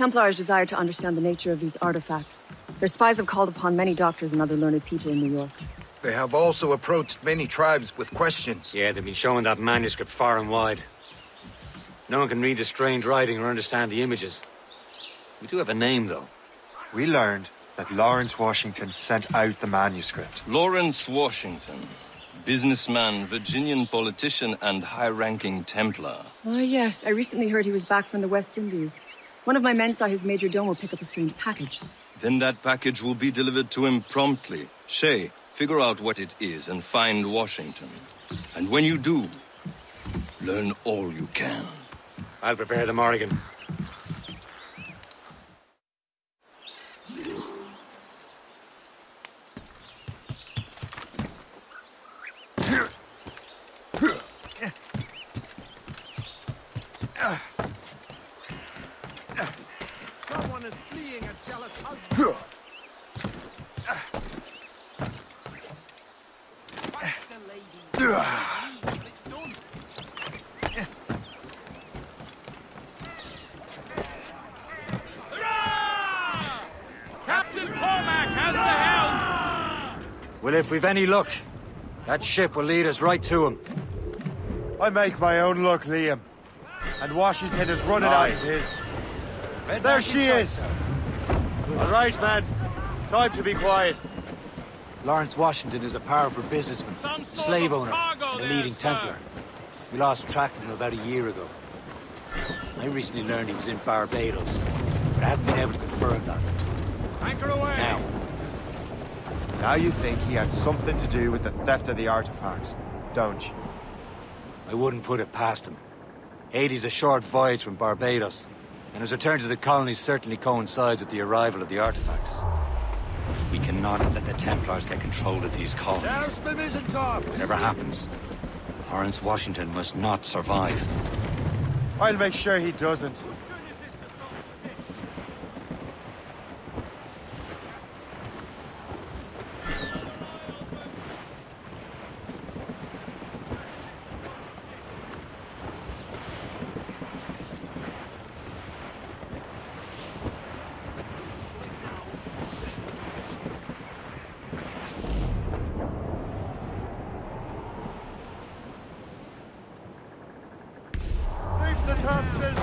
Templars desired to understand the nature of these artifacts. Their spies have called upon many doctors and other learned people in New York. They have also approached many tribes with questions. Yeah, they've been showing that manuscript far and wide. No one can read the strange writing or understand the images. We do have a name, though. We learned that Lawrence Washington sent out the manuscript. Lawrence Washington, businessman, Virginian politician, and high-ranking Templar. Oh, yes. I recently heard he was back from the West Indies. One of my men saw his majordomo pick up a strange package. Then that package will be delivered to him promptly. Shay, figure out what it is and find Washington. And when you do, learn all you can. I'll prepare the Morrigan. If we've any luck, that ship will lead us right to him. I make my own luck, Liam. And Washington is running out of his. There she is! All right, man. Time to be quiet. Lawrence Washington is a powerful businessman, slave owner, and a leading Templar. We lost track of him about a year ago. I recently learned he was in Barbados, but I haven't been able to confirm that. Anchor away! Now you think he had something to do with the theft of the artifacts, don't you? I wouldn't put it past him. Haiti's a short voyage from Barbados, and his return to the colonies certainly coincides with the arrival of the artifacts. We cannot let the Templars get control of these colonies. Whatever happens, Lawrence Washington must not survive. I'll make sure he doesn't.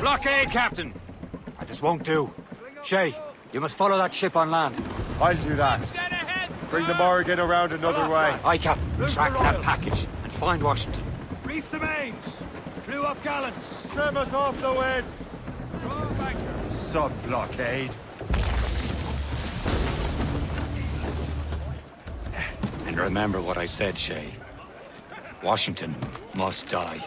Blockade, Captain! I just won't do. Shay, you must follow that ship on land. I'll do that. Bring the Morrigan around another way. Aye, Captain. Track that package and find Washington. Reef the mains. Clew up gallants. Trim us off the wind. Sod blockade. And remember what I said, Shay. Washington must die.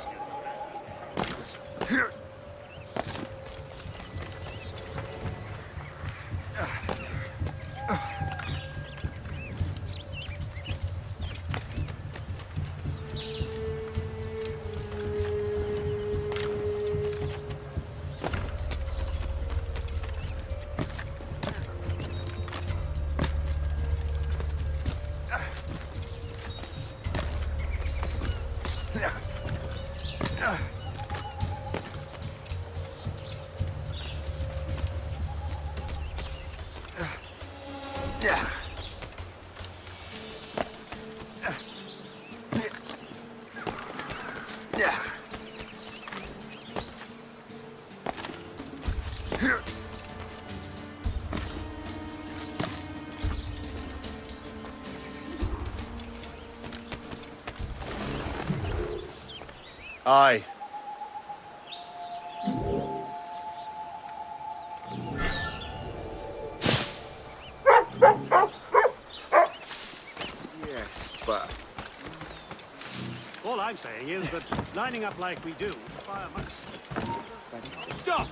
Aye. Yes, but... All I'm saying is that lining up like we do... Stop!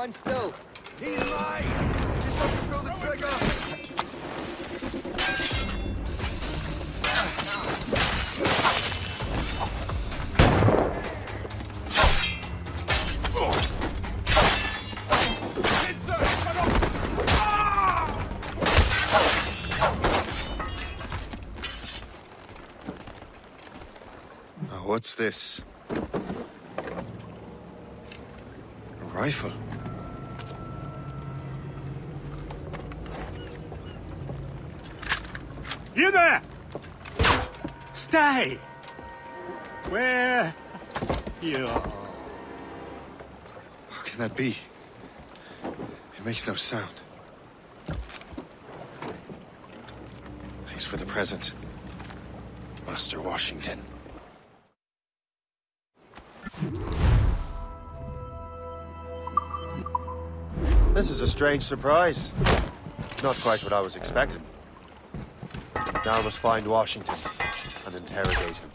Stand still. He's mine! Just have to throw the trigger! Hit, sir! Cut off! Ah! Now, what's this? A rifle? You there! Stay! Where... you... How can that be? It makes no sound. Thanks for the present, Master Washington. This is a strange surprise. Not quite what I was expecting. Now I must find Washington and interrogate him.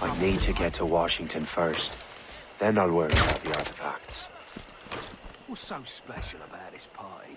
I need to get to Washington first. Then I'll worry about the artifacts. What's so special about this party?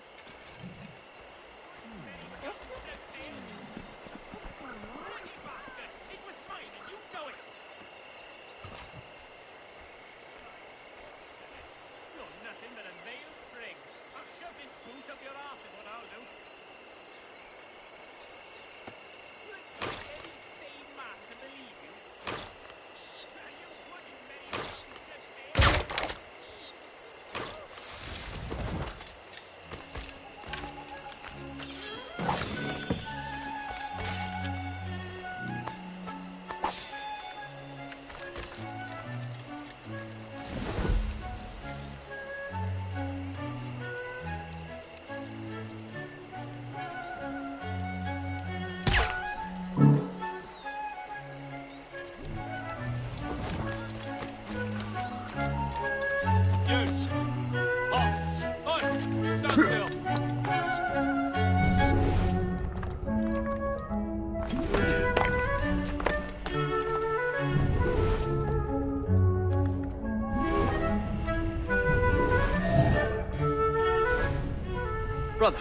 Brother,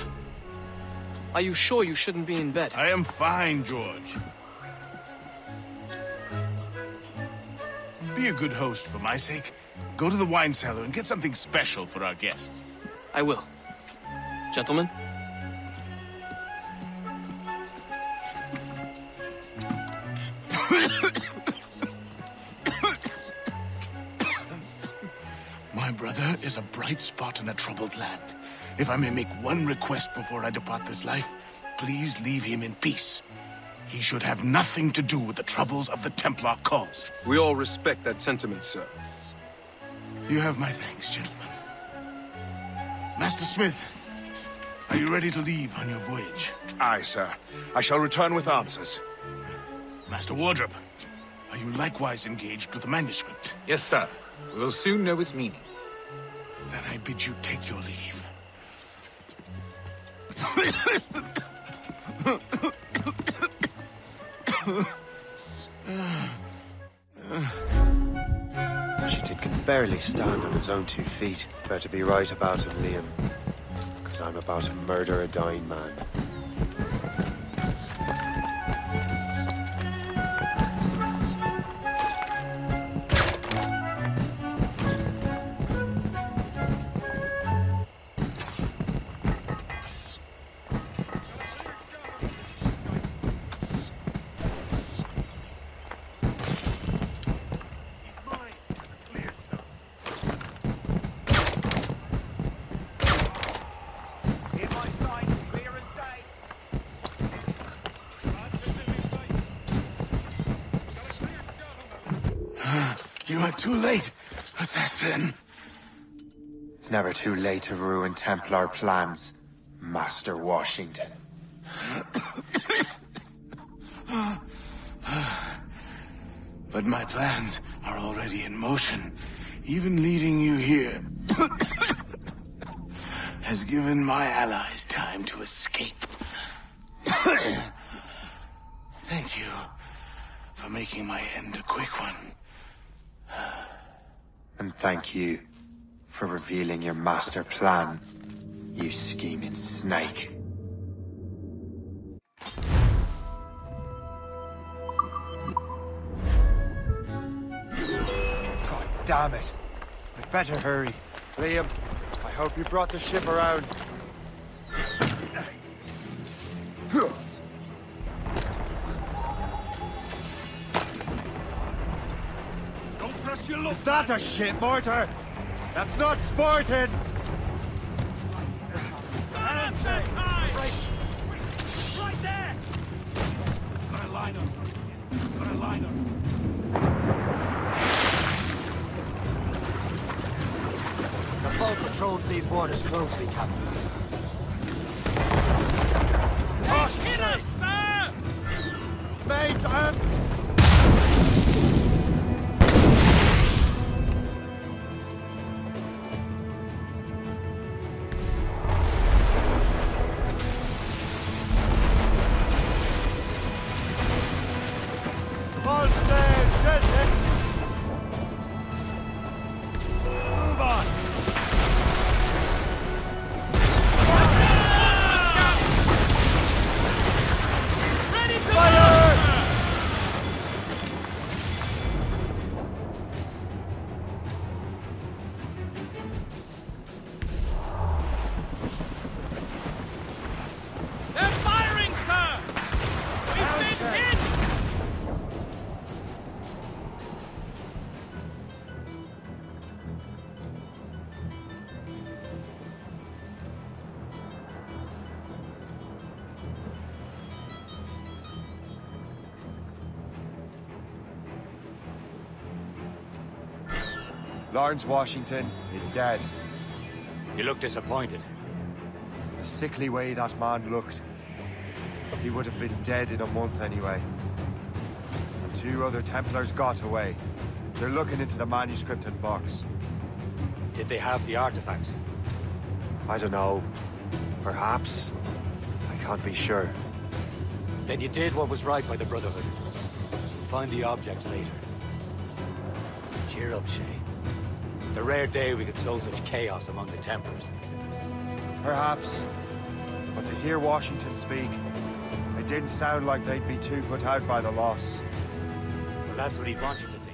are you sure you shouldn't be in bed? I am fine, George. Be a good host for my sake. Go to the wine cellar and get something special for our guests. I will. Gentlemen? My brother is a bright spot in a troubled land. If I may make one request before I depart this life, please leave him in peace. He should have nothing to do with the troubles of the Templar cause. We all respect that sentiment, sir. You have my thanks, gentlemen. Master Smith, are you ready to leave on your voyage? Aye, sir. I shall return with answers. Master Wardrop, are you likewise engaged with the manuscript? Yes, sir. We will soon know its meaning. Then I bid you take your leave. Washington can barely stand on his own 2 feet. Better be right about him, Liam. Because I'm about to murder a dying man. Too late, assassin. It's never too late to ruin Templar plans, Master Washington. But my plans are already in motion. Even leading you here has given my allies time to escape. Thank you for making my end a quick one. And thank you for revealing your master plan, you scheming snake. God damn it. We'd better hurry. Liam, I hope you brought the ship around. Is that a ship mortar? That's not sported! Right there! Got a liner. Got a liner. The foe patrols these waters closely, Captain. Caution, sir! Mates, Lawrence Washington is dead. You look disappointed. The sickly way that man looked. He would have been dead in a month anyway. And 2 other Templars got away. They're looking into the manuscript and box. Did they have the artifacts? I don't know. Perhaps. I can't be sure. Then you did what was right by the Brotherhood. We'll find the object later. Cheer up, Shay. It's a rare day we could sow such chaos among the Templars. Perhaps. But to hear Washington speak, it didn't sound like they'd be too put out by the loss. Well, that's what he'd want you to think.